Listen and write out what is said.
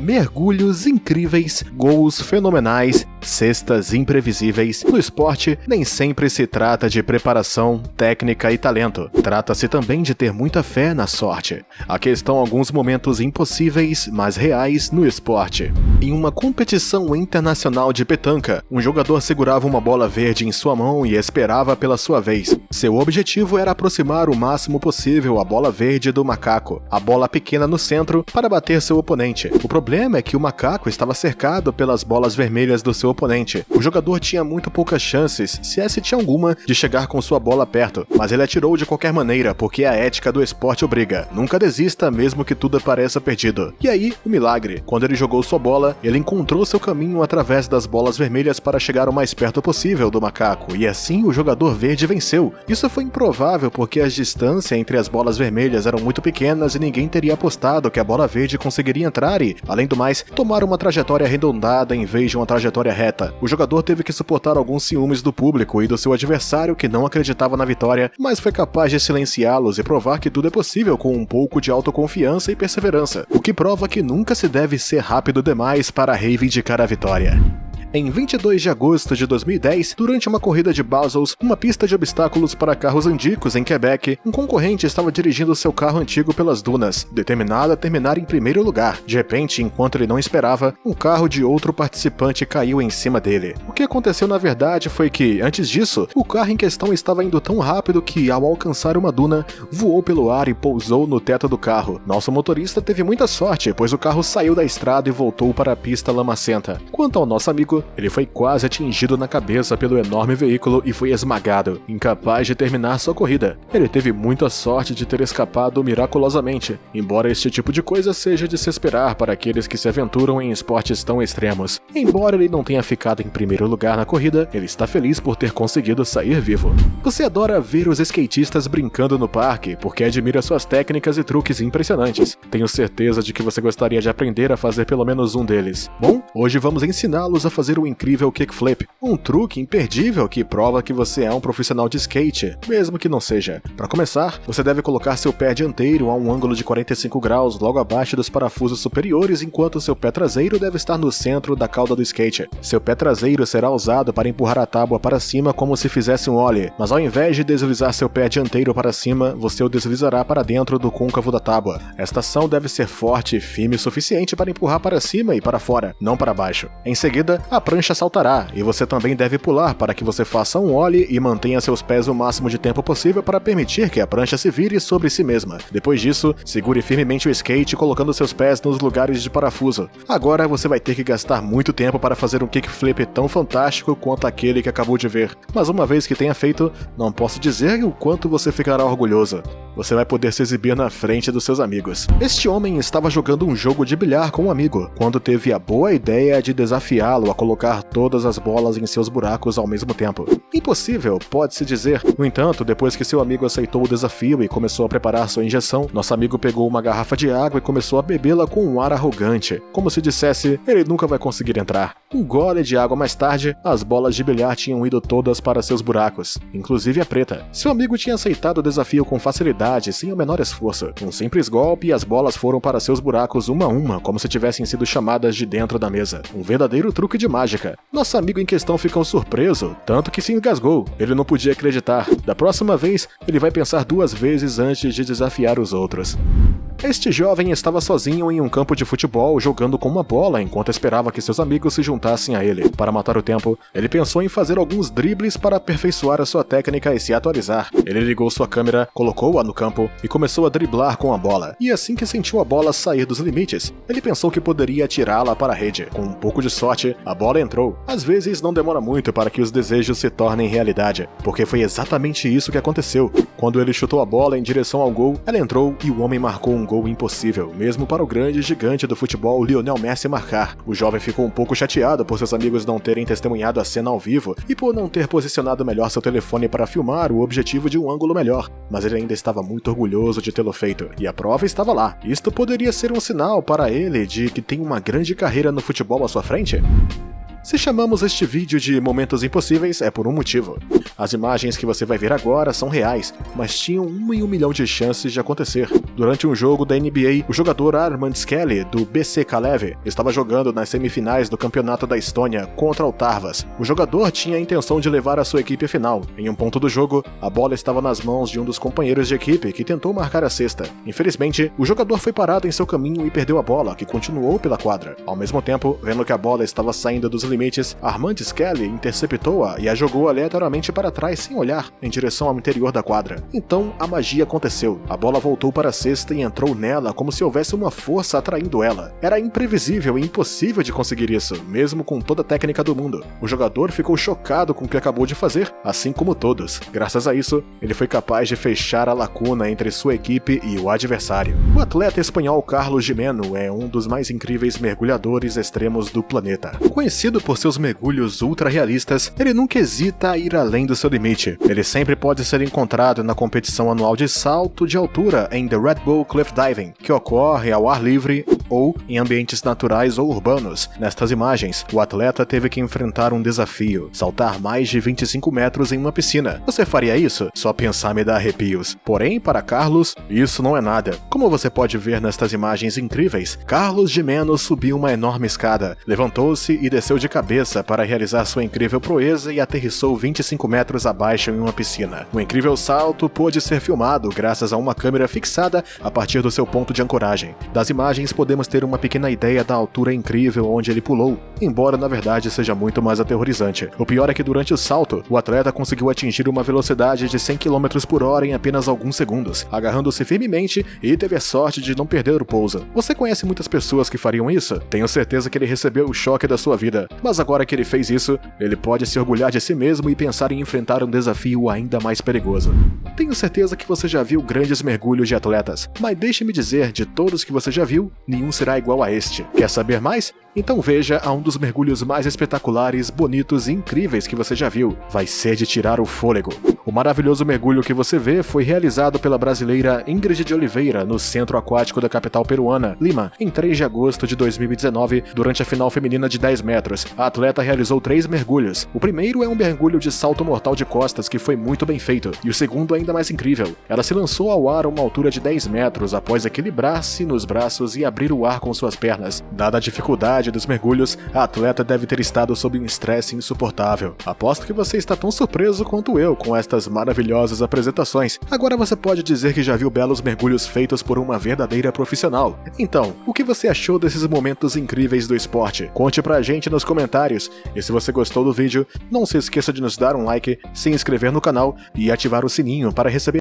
mergulhos incríveis, gols fenomenais, cestas imprevisíveis. No esporte, nem sempre se trata de preparação, técnica e talento. Trata-se também de ter muita fé na sorte. Aqui estão alguns momentos impossíveis, mas reais no esporte. Em uma competição internacional de petanca, um jogador segurava uma bola verde em sua mão e esperava pela sua vez. Seu objetivo era aproximar o máximo possível a bola verde do macaco, a bola pequena no centro, para bater seu oponente. O problema é que o macaco estava cercado pelas bolas vermelhas do seu oponente. O jogador tinha muito poucas chances, se tinha alguma, de chegar com sua bola perto, mas ele atirou de qualquer maneira, porque a ética do esporte obriga. Nunca desista, mesmo que tudo pareça perdido. E aí, o milagre. Quando ele jogou sua bola, ele encontrou seu caminho através das bolas vermelhas para chegar o mais perto possível do macaco, e assim o jogador verde venceu. Isso foi improvável porque a distância entre as bolas vermelhas eram muito pequenas e ninguém teria apostado que a bola verde conseguiria entrar e, além do mais, tomar uma trajetória arredondada em vez de uma trajetória reta. O jogador teve que suportar alguns ciúmes do público e do seu adversário, que não acreditava na vitória, mas foi capaz de silenciá-los e provar que tudo é possível com um pouco de autoconfiança e perseverança, o que prova que nunca se deve ser rápido demais para reivindicar a vitória. Em 22 de agosto de 2010, durante uma corrida de Basels, uma pista de obstáculos para carros andicos em Quebec, um concorrente estava dirigindo seu carro antigo pelas dunas, determinado a terminar em primeiro lugar. De repente, enquanto ele não esperava, um carro de outro participante caiu em cima dele. O que aconteceu na verdade foi que, antes disso, o carro em questão estava indo tão rápido que, ao alcançar uma duna, voou pelo ar e pousou no teto do carro. Nosso motorista teve muita sorte, pois o carro saiu da estrada e voltou para a pista lamacenta. Quanto ao nosso amigo, ele foi quase atingido na cabeça pelo enorme veículo e foi esmagado, incapaz de terminar sua corrida. Ele teve muita sorte de ter escapado miraculosamente, embora este tipo de coisa seja de se esperar para aqueles que se aventuram em esportes tão extremos. Embora ele não tenha ficado em primeiro lugar na corrida, ele está feliz por ter conseguido sair vivo. Você adora ver os skatistas brincando no parque porque admira suas técnicas e truques impressionantes. Tenho certeza de que você gostaria de aprender a fazer pelo menos um deles. Bom, hoje vamos ensiná-los a fazer o incrível kickflip, um truque imperdível que prova que você é um profissional de skate, mesmo que não seja. Para começar, você deve colocar seu pé dianteiro a um ângulo de 45 graus logo abaixo dos parafusos superiores, enquanto seu pé traseiro deve estar no centro da cauda do skate. Seu pé traseiro será usado para empurrar a tábua para cima como se fizesse um ollie, mas ao invés de deslizar seu pé dianteiro para cima, você o deslizará para dentro do côncavo da tábua. Esta ação deve ser forte e firme o suficiente para empurrar para cima e para fora, não para baixo. Em seguida, a prancha saltará, e você também deve pular para que você faça um ollie e mantenha seus pés o máximo de tempo possível para permitir que a prancha se vire sobre si mesma. Depois disso, segure firmemente o skate colocando seus pés nos lugares de parafuso. Agora você vai ter que gastar muito tempo para fazer um kickflip tão fantástico quanto aquele que acabou de ver. Mas uma vez que tenha feito, não posso dizer o quanto você ficará orgulhoso. Você vai poder se exibir na frente dos seus amigos. Este homem estava jogando um jogo de bilhar com um amigo, quando teve a boa ideia de desafiá-lo a colocar todas as bolas em seus buracos ao mesmo tempo. Impossível, pode-se dizer. No entanto, depois que seu amigo aceitou o desafio e começou a preparar sua injeção, nosso amigo pegou uma garrafa de água e começou a bebê-la com um ar arrogante, como se dissesse, ele nunca vai conseguir entrar. Um gole de água mais tarde, as bolas de bilhar tinham ido todas para seus buracos, inclusive a preta. Seu amigo tinha aceitado o desafio com facilidade, sem o menor esforço. Um simples golpe e as bolas foram para seus buracos uma a uma, como se tivessem sido chamadas de dentro da mesa. Um verdadeiro truque de mágica. Nosso amigo em questão ficou surpreso, tanto que se engasgou. Ele não podia acreditar. Da próxima vez, ele vai pensar duas vezes antes de desafiar os outros. Este jovem estava sozinho em um campo de futebol jogando com uma bola enquanto esperava que seus amigos se juntassem a ele. Para matar o tempo, ele pensou em fazer alguns dribles para aperfeiçoar a sua técnica e se atualizar. Ele ligou sua câmera, colocou-a no campo e começou a driblar com a bola. E assim que sentiu a bola sair dos limites, ele pensou que poderia atirá-la para a rede. Com um pouco de sorte, a bola entrou. Às vezes não demora muito para que os desejos se tornem realidade, porque foi exatamente isso que aconteceu. Quando ele chutou a bola em direção ao gol, ela entrou e o homem marcou um gol impossível, mesmo para o grande gigante do futebol Lionel Messi marcar. O jovem ficou um pouco chateado por seus amigos não terem testemunhado a cena ao vivo e por não ter posicionado melhor seu telefone para filmar o objetivo de um ângulo melhor, mas ele ainda estava muito orgulhoso de tê-lo feito, e a prova estava lá. Isto poderia ser um sinal para ele de que tem uma grande carreira no futebol à sua frente? Se chamamos este vídeo de momentos impossíveis é por um motivo. As imagens que você vai ver agora são reais, mas tinham 1 em 1 milhão de chances de acontecer. Durante um jogo da NBA, o jogador Armands Šķēle, do BC Kalev, estava jogando nas semifinais do campeonato da Estônia contra o Tarvas. O jogador tinha a intenção de levar a sua equipe à final. Em um ponto do jogo, a bola estava nas mãos de um dos companheiros de equipe que tentou marcar a cesta. Infelizmente, o jogador foi parado em seu caminho e perdeu a bola, que continuou pela quadra. Ao mesmo tempo, vendo que a bola estava saindo dos limites, Armands Šķēle interceptou-a e a jogou aleatoriamente para trás sem olhar, em direção ao interior da quadra. Então, a magia aconteceu. A bola voltou para a cesta e entrou nela como se houvesse uma força atraindo ela. Era imprevisível e impossível de conseguir isso, mesmo com toda a técnica do mundo. O jogador ficou chocado com o que acabou de fazer, assim como todos. Graças a isso, ele foi capaz de fechar a lacuna entre sua equipe e o adversário. O atleta espanhol Carlos Gimeno é um dos mais incríveis mergulhadores extremos do planeta. Conhecido por seus mergulhos ultra-realistas, ele nunca hesita a ir além do seu limite. Ele sempre pode ser encontrado na competição anual de salto de altura em The Red Bull Cliff Diving, que ocorre ao ar livre ou em ambientes naturais ou urbanos. Nestas imagens, o atleta teve que enfrentar um desafio: saltar mais de 25 metros em uma piscina. Você faria isso? Só pensar me dá arrepios. Porém, para Carlos, isso não é nada. Como você pode ver nestas imagens incríveis, Carlos Gimeno subiu uma enorme escada, levantou-se e desceu de cabeça para realizar sua incrível proeza e aterrissou 25 metros abaixo em uma piscina. O incrível salto pôde ser filmado graças a uma câmera fixada a partir do seu ponto de ancoragem. Das imagens podemos ter uma pequena ideia da altura incrível onde ele pulou, embora na verdade seja muito mais aterrorizante. O pior é que durante o salto, o atleta conseguiu atingir uma velocidade de 100 km por hora em apenas alguns segundos, agarrando-se firmemente e teve a sorte de não perder o pouso. Você conhece muitas pessoas que fariam isso? Tenho certeza que ele recebeu o choque da sua vida, mas agora que ele fez isso, ele pode se orgulhar de si mesmo e pensar em enfrentar um desafio ainda mais perigoso. Tenho certeza que você já viu grandes mergulhos de atletas, mas deixe-me dizer, de todos que você já viu, nenhum será igual a este. Quer saber mais? Então veja a um dos mergulhos mais espetaculares, bonitos e incríveis que você já viu. Vai ser de tirar o fôlego. O maravilhoso mergulho que você vê foi realizado pela brasileira Ingrid de Oliveira no Centro Aquático da capital peruana, Lima, em 3 de agosto de 2019, durante a final feminina de 10 metros. A atleta realizou 3 mergulhos. O primeiro é um mergulho de salto mortal de costas que foi muito bem feito, e o segundo ainda mais incrível. Ela se lançou ao ar a uma altura de 10 metros após equilibrar-se nos braços e abrir o ar com suas pernas. Dada a dificuldade dos mergulhos, a atleta deve ter estado sob um estresse insuportável. Aposto que você está tão surpreso quanto eu com estas maravilhosas apresentações. Agora você pode dizer que já viu belos mergulhos feitos por uma verdadeira profissional. Então, o que você achou desses momentos incríveis do esporte? Conte pra gente nos comentários. E se você gostou do vídeo, não se esqueça de nos dar um like, se inscrever no canal e ativar o sininho para receber